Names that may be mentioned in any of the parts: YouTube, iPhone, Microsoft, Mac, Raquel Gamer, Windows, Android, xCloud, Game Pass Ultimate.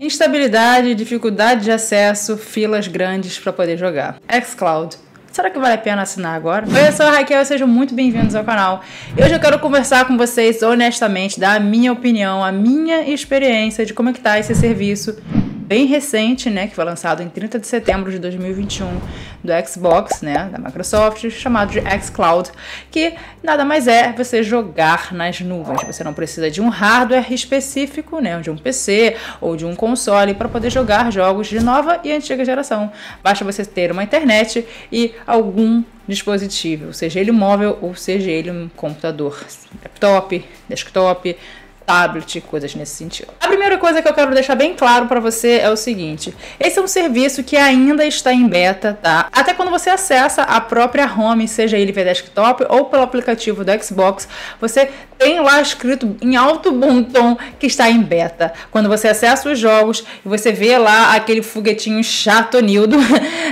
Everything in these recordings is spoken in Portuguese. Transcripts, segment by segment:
Instabilidade, dificuldade de acesso, filas grandes para poder jogar. xCloud. Será que vale a pena assinar agora? Oi, eu sou a Raquel, sejam muito bem-vindos ao canal. Hoje eu quero conversar com vocês honestamente, dar a minha opinião, a minha experiência de como é que tá esse serviço bem recente, né, que foi lançado em 30 de setembro de 2021 do Xbox, né, da Microsoft, chamado de xCloud, que nada mais é você jogar nas nuvens. Você não precisa de um hardware específico, né, de um PC ou de um console para poder jogar jogos de nova e antiga geração. Basta você ter uma internet e algum dispositivo, seja ele móvel ou seja ele um computador, laptop, desktop, tablet, coisas nesse sentido. A primeira coisa que eu quero deixar bem claro para você é o seguinte: esse é um serviço que ainda está em beta, tá? Até quando você acessa a própria home, seja ele via desktop ou pelo aplicativo do Xbox, você tem lá escrito em alto bom tom que está em beta. Quando você acessa os jogos e você vê lá aquele foguetinho chato Nildo,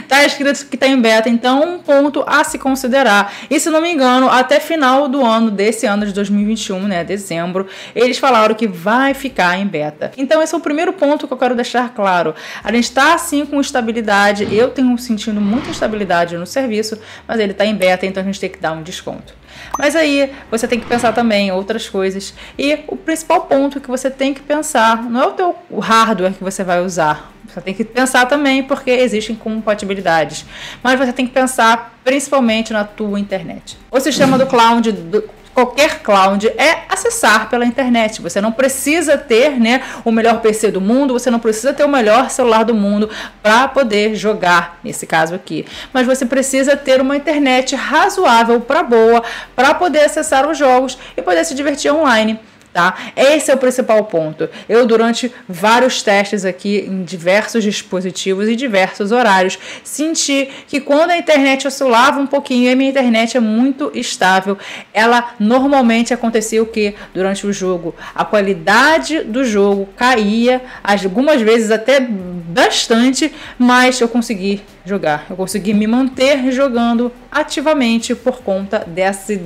tá escrito que está em beta. Então, um ponto a se considerar. E se não me engano, até final do ano, desse ano de 2021, né, dezembro, eles falaram que vai ficar em beta. Então esse é o primeiro ponto que eu quero deixar claro. A gente está assim com estabilidade, eu tenho sentindo muita estabilidade no serviço, mas ele está em beta, então a gente tem que dar um desconto. Mas aí você tem que pensar também outras coisas, e o principal ponto que você tem que pensar não é o teu hardware que você vai usar. Você tem que pensar também porque existem compatibilidades, mas você tem que pensar principalmente na tua internet. O sistema do cloud Qualquer cloud é acessar pela internet. Você não precisa ter, né, o melhor PC do mundo, você não precisa ter o melhor celular do mundo para poder jogar, nesse caso aqui. Mas você precisa ter uma internet razoável para boa, para poder acessar os jogos e poder se divertir online. Tá? Esse é o principal ponto. Eu, durante vários testes aqui em diversos dispositivos e diversos horários, senti que quando a internet oscilava um pouquinho, a minha internet é muito estável, ela normalmente acontecia o que? Durante o jogo, a qualidade do jogo caía, algumas vezes até bastante, mas eu consegui jogar, eu consegui me manter jogando ativamente por conta desse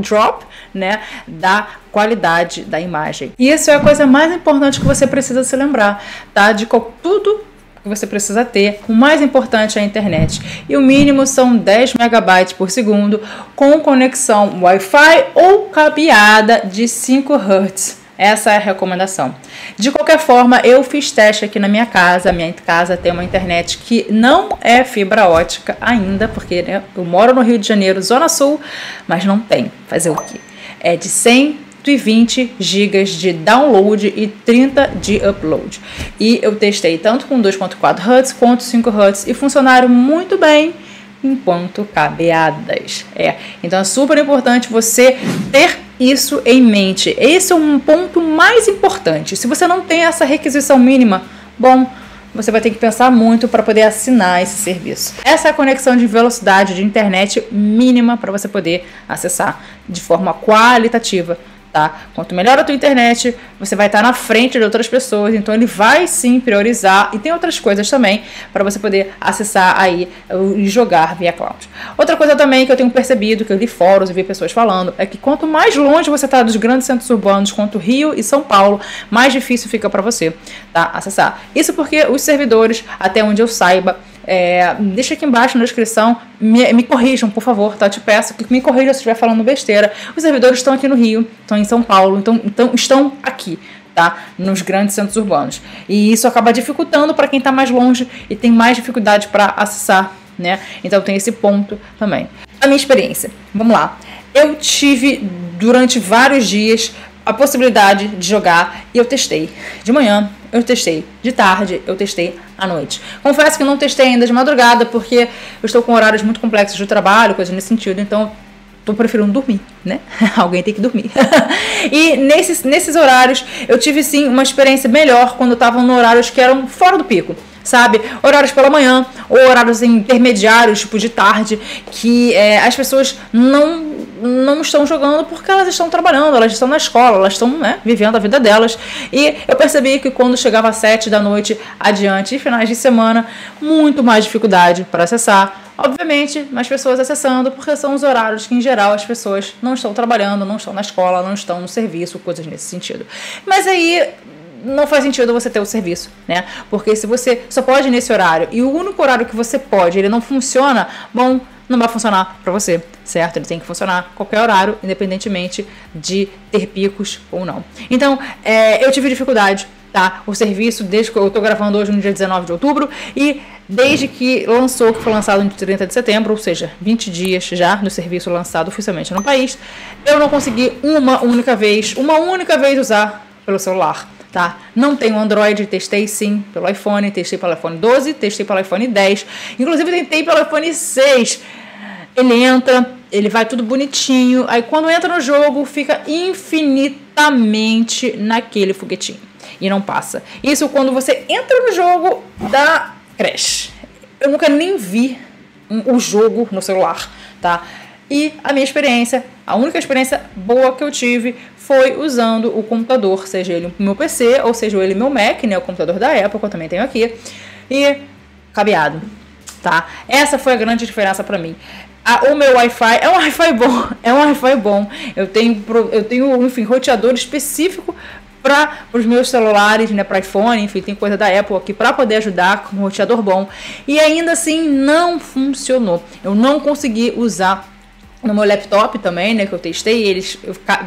drop, né, da qualidade da imagem. E isso é a coisa mais importante que você precisa se lembrar, tá? De tudo que você precisa ter, o mais importante é a internet. E o mínimo são 10 megabytes por segundo com conexão Wi-Fi ou cabeada de 5 Hz. Essa é a recomendação. De qualquer forma, eu fiz teste aqui na minha casa. A minha casa tem uma internet que não é fibra ótica ainda, porque, né, eu moro no Rio de Janeiro, Zona Sul, mas não tem. Fazer o quê? É de 120 GB de download e 30 de upload. E eu testei tanto com 2.4 Hz quanto 5 Hz e funcionaram muito bem enquanto cabeadas. Então é super importante você ter isso em mente. Esse é um ponto mais importante. Se você não tem essa requisição mínima, bom, você vai ter que pensar muito para poder assinar esse serviço. Essa é a conexão de velocidade de internet mínima para você poder acessar de forma qualitativa, tá? Quanto melhor a tua internet, você vai estar na frente de outras pessoas, então ele vai sim priorizar, e tem outras coisas também para você poder acessar aí e jogar via cloud. Outra coisa também que eu tenho percebido, que eu li fóruns e vi pessoas falando, é que quanto mais longe você está dos grandes centros urbanos, quanto Rio e São Paulo, mais difícil fica para você, tá, acessar. Isso porque os servidores, até onde eu saiba, deixa aqui embaixo na descrição, me corrijam, por favor, tá? Eu te peço que me corrijam se estiver falando besteira. Os servidores estão aqui no Rio, estão em São Paulo, então estão aqui, tá? Nos grandes centros urbanos. E isso acaba dificultando para quem está mais longe e tem mais dificuldade para acessar, né? Então tem esse ponto também. A minha experiência, vamos lá. Eu tive durante vários dias a possibilidade de jogar e eu testei de manhã, eu testei de tarde, eu testei à noite. Confesso que não testei ainda de madrugada, porque eu estou com horários muito complexos de trabalho, coisas nesse sentido, então tô preferindo dormir, né? Alguém tem que dormir. E nesses horários eu tive sim uma experiência melhor quando estavam no horários que eram fora do pico, sabe? Horários pela manhã ou horários intermediários, tipo de tarde, que as pessoas não estão jogando porque elas estão trabalhando, elas estão na escola, elas estão, né, vivendo a vida delas. E eu percebi que quando chegava às 7 da noite adiante e finais de semana, muito mais dificuldade para acessar. Obviamente, mais pessoas acessando, porque são os horários que, em geral, as pessoas não estão trabalhando, não estão na escola, não estão no serviço, coisas nesse sentido. Mas aí não faz sentido você ter o serviço, né? Porque se você só pode ir nesse horário e o único horário que você pode, ele não funciona, bom, não vai funcionar para você, certo? Ele tem que funcionar a qualquer horário, independentemente de ter picos ou não. Então, eu tive dificuldade, tá? O serviço, desde que eu tô gravando hoje no dia 19 de outubro, e desde que lançou, que foi lançado no 30 de setembro, ou seja, 20 dias já do serviço lançado oficialmente no país, eu não consegui uma única vez usar pelo celular, tá? Não tenho Android, testei sim pelo iPhone, testei pelo iPhone 12, testei pelo iPhone 10, inclusive tentei pelo iPhone 6, ele entra, ele vai tudo bonitinho, aí quando entra no jogo fica infinitamente naquele foguetinho. E não passa. Isso quando você entra no jogo da crash. Eu nunca nem vi o jogo no celular, tá? E a minha experiência, a única experiência boa que eu tive foi usando o computador, seja ele meu PC ou seja ele meu Mac, né? O computador da Apple, que eu também tenho aqui. E cabeado, tá? Essa foi a grande diferença pra mim. O meu Wi-Fi é um Wi-Fi bom, é um Wi-Fi bom. Eu tenho, enfim, roteador específico para os meus celulares, né, para iPhone, enfim, tem coisa da Apple aqui para poder ajudar com um roteador bom. E ainda assim não funcionou. Eu não consegui usar no meu laptop também, né, que eu testei eles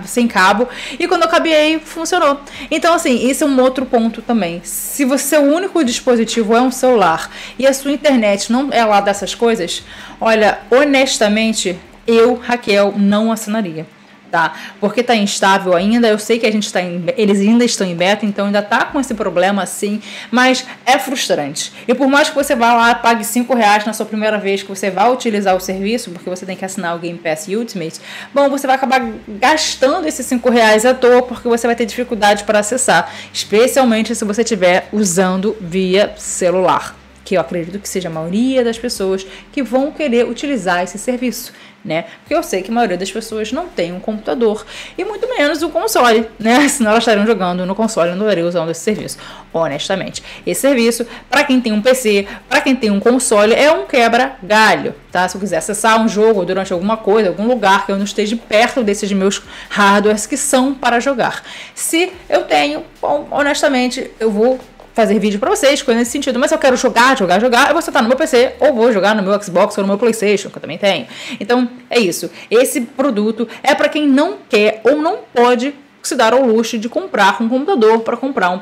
sem cabo, e quando eu cabei funcionou. Então assim, esse é um outro ponto também. Se o seu único dispositivo é um celular e a sua internet não é lá dessas coisas, olha, honestamente, eu, Raquel, não assinaria. Tá? Porque tá instável ainda, eu sei que a gente tá eles ainda estão em beta, então ainda tá com esse problema assim, mas é frustrante. E por mais que você vá lá, pague R$5 na sua primeira vez que você vai utilizar o serviço, porque você tem que assinar o Game Pass Ultimate, bom, você vai acabar gastando esses R$5 à toa, porque você vai ter dificuldade para acessar, especialmente se você estiver usando via celular, que eu acredito que seja a maioria das pessoas que vão querer utilizar esse serviço, né? Porque eu sei que a maioria das pessoas não tem um computador e muito menos um console, né? Senão elas estariam jogando no console e não estariam usando esse serviço, honestamente. Esse serviço, para quem tem um PC, para quem tem um console, é um quebra-galho, tá? Se eu quiser acessar um jogo durante alguma coisa, algum lugar que eu não esteja perto desses meus hardwares que são para jogar. Se eu tenho, bom, honestamente, eu vou fazer vídeo pra vocês, coisa nesse sentido, mas se eu quero jogar, eu vou sentar no meu PC, ou vou jogar no meu Xbox, ou no meu PlayStation, que eu também tenho. Então, é isso. Esse produto é pra quem não quer ou não pode se dar ao luxo de comprar um computador para comprar um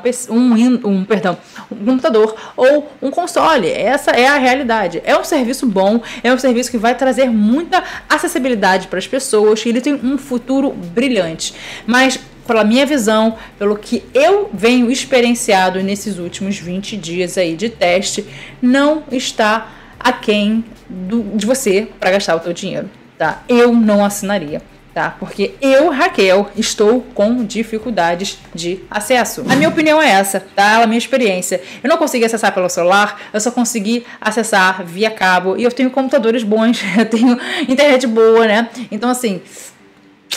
computador ou um console. Essa é a realidade. É um serviço bom, é um serviço que vai trazer muita acessibilidade para as pessoas, e ele tem um futuro brilhante. Mas pela minha visão, pelo que eu venho experienciado nesses últimos 20 dias aí de teste, não está aquém de você para gastar o teu dinheiro, tá? Eu não assinaria, tá? Porque eu, Raquel, estou com dificuldades de acesso. A minha opinião é essa, tá? A minha experiência. Eu não consegui acessar pelo celular, eu só consegui acessar via cabo, e eu tenho computadores bons, eu tenho internet boa, né? Então assim,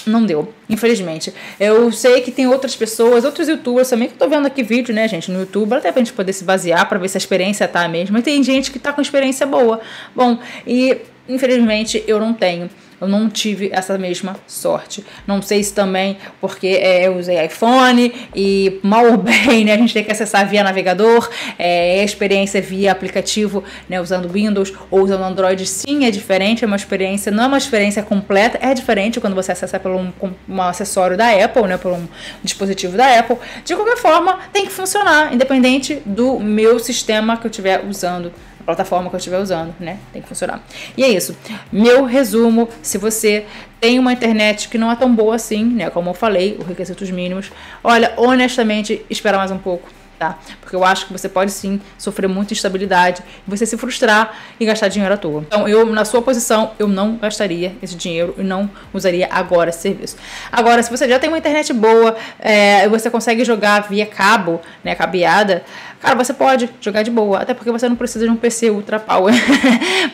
não deu, infelizmente. Eu sei que tem outras pessoas, outros youtubers também, que eu tô vendo aqui vídeo, né, gente, no YouTube, até pra gente poder se basear, pra ver se a experiência tá mesmo. E tem gente que tá com experiência boa. Bom, e infelizmente eu não tenho. Eu não tive essa mesma sorte. Não sei se também porque eu usei iPhone e mal ou bem, né, a gente tem que acessar via navegador, a experiência via aplicativo, né, usando Windows ou usando Android, sim, é diferente, é uma experiência, não é uma experiência completa, é diferente quando você acessa por um acessório da Apple, né, por um dispositivo da Apple. De qualquer forma, tem que funcionar, independente do meu sistema que eu estiver usando, plataforma que eu estiver usando, né? Tem que funcionar. E é isso. Meu resumo: se você tem uma internet que não é tão boa assim, né? Como eu falei, os requisitos mínimos, olha, honestamente, espera mais um pouco, tá? Porque eu acho que você pode sim sofrer muita instabilidade, você se frustrar e gastar dinheiro à toa. Então, eu, na sua posição, eu não gastaria esse dinheiro e não usaria agora esse serviço. Agora, se você já tem uma internet boa, você consegue jogar via cabo, né, cabeada, cara, você pode jogar de boa, até porque você não precisa de um PC ultra power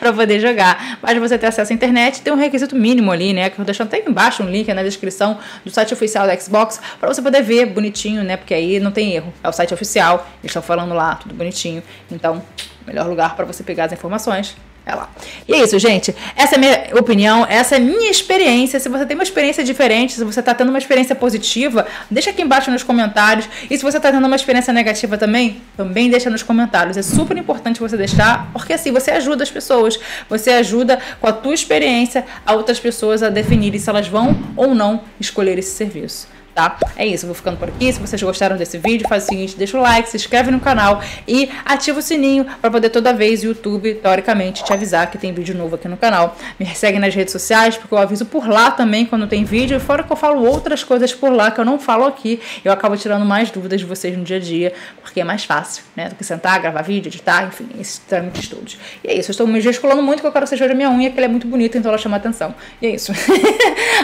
para poder jogar. Mas você ter acesso à internet, tem um requisito mínimo ali, né, que eu deixo até embaixo um link na descrição do site oficial da Xbox, para você poder ver bonitinho, né, porque aí não tem erro, é o site oficial. Eles estão falando lá, tudo bonitinho. Então, melhor lugar para você pegar as informações É lá. E é isso, gente. Essa é a minha opinião, essa é a minha experiência. Se você tem uma experiência diferente, se você está tendo uma experiência positiva, deixa aqui embaixo nos comentários. E se você está tendo uma experiência negativa também, também deixa nos comentários. É super importante você deixar, porque assim você ajuda as pessoas. Você ajuda com a tua experiência a outras pessoas a definirem se elas vão ou não escolher esse serviço. Tá? É isso, eu vou ficando por aqui. Se vocês gostaram desse vídeo, faz o seguinte, deixa o like, se inscreve no canal e ativa o sininho para poder toda vez o YouTube, teoricamente, te avisar que tem vídeo novo aqui no canal. Me segue nas redes sociais, porque eu aviso por lá também quando tem vídeo, e fora que eu falo outras coisas por lá que eu não falo aqui, eu acabo tirando mais dúvidas de vocês no dia a dia, porque é mais fácil, né, do que sentar, gravar vídeo, editar, enfim, esses trâmites todos. E é isso, eu estou me gesticulando muito que eu quero que vocês vejam a minha unha, que ela é muito bonita, então ela chama atenção. E é isso.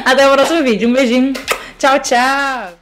Até o próximo vídeo, um beijinho. Tchau, tchau!